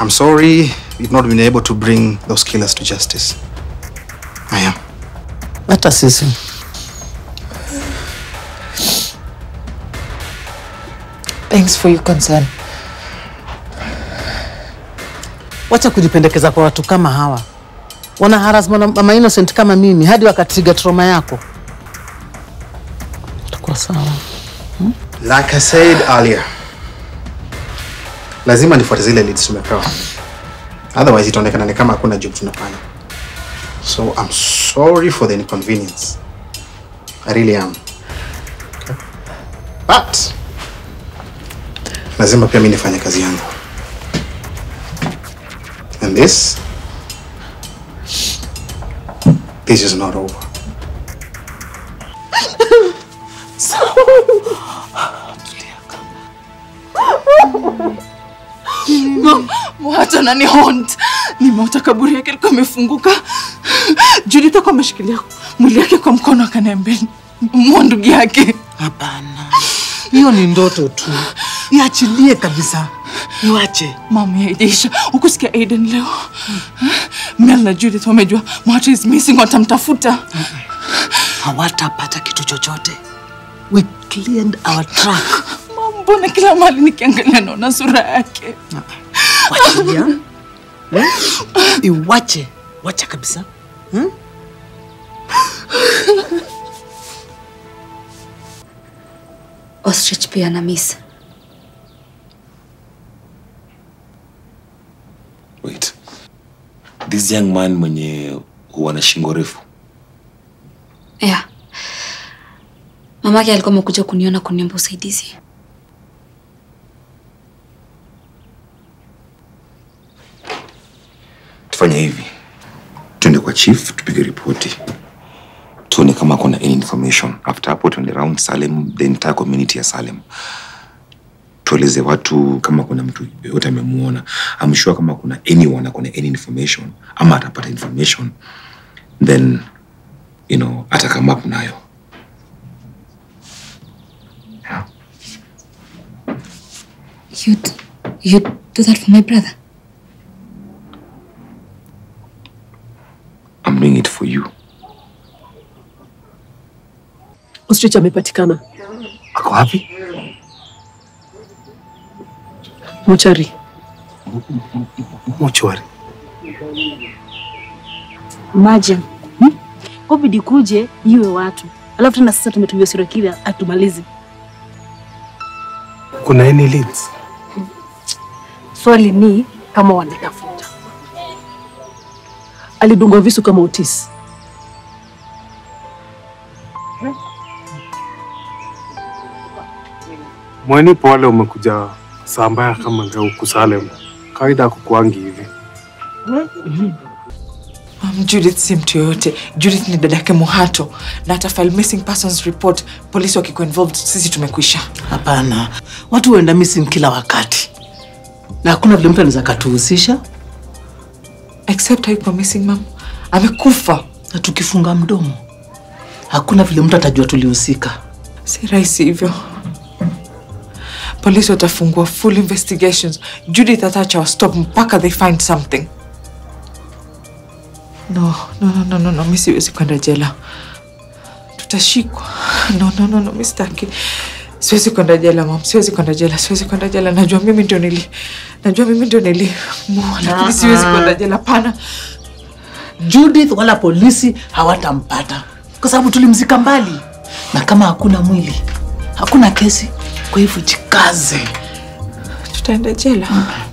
I'm sorry we've not been able to bring those killers to justice. I am. Let us listen. Thanks for your concern. Wacha kujipendekeza kwa watu kama hawa. Wana harass mama innocent kama mimi hadi wakatriga trauma yako. Tutakuwa sawa. Like I said earlier, lazima nifuate zile leads tumepewa. Otherwise itaonekana ni kama hakuna job tunafanya. So I'm sorry for the inconvenience. I really am. Okay. But lazima pia mimi nifanye kazi yangu. And this is not over. So... Muhato na ni haunt. Nimeota kaburi yake ilikuwa imefunguka. Judith alikuwa ameshikilia mwili wake kwa mkono akanembeni. Mundu yake. Hapana. Hiyo ni ndoto tu. Iachilie kabisa. Niwache. Mama haijaisha. Ukusikia Aiden leo. Mel na Judith wamejua Muhato is missing, watamtafuta. Hawatapata kitu chochote. We cleared our track. Mambo na kila mali nikiangalia naona sura yake. Wachilia. Iwache. Wacha kabisa. Ostrich pia na miss. Wait. This young man mwenye huwa na shingo refu. Yeah. Mamake alikuwa amekuja kuniona kuniomba usaidizi. Tufanye hivi. Tuende kwa chief tupige ripoti. Tuone kama kuna any information. After hapo tuende round Salem, the entire community ya Salem. Tueleze watu kama kuna mtu yote amemuona. I'm sure kama kuna anyone na kuna any information ama atapata information, then you know atakama up nayo. Yeah. You do that for my brother? I'm doing it for you. Ostrich amepatikana. Ako happy? Mochari. Mochari. Imagine. Obidi kuje iwe watu. Alafu tena sasa tumetumia sura kila atumalize. Kuna any leads? Swali ni kama wanatafuta. Alidungwa visu kama utisi. Mwani pole umekuja sambaya kama huku Salem. Kaida kukuangi hivi. Judith simtu yote. Judith ni dadake Muhato. Na ata file missing persons report. Polisi wakiko involved, sisi tumekwisha. Hapana. Watu wenda missing kila wakati. Na hakuna vile mtu anaweza kutuhusisha. Except hayuko missing mom. Amekufa. Na tukifunga mdomo, hakuna vile mtu atajua tulihusika. Si rahisi hivyo. Police watafungua full investigations. Judith atacha wa stop mpaka they find something. No, mimi siwezi kwenda jela. Tutashikwa. No, mimi sitaki. Siwezi kwenda jela, mom. Siwezi kwenda jela. Najua mimi ndio nili. Mimi siwezi kwenda jela, pana. Judith wala polisi hawatampata. Kwa sababu tulimzika mbali. Na kama hakuna mwili, hakuna kesi. Kwa hivyo jikaze. Tutaenda jela.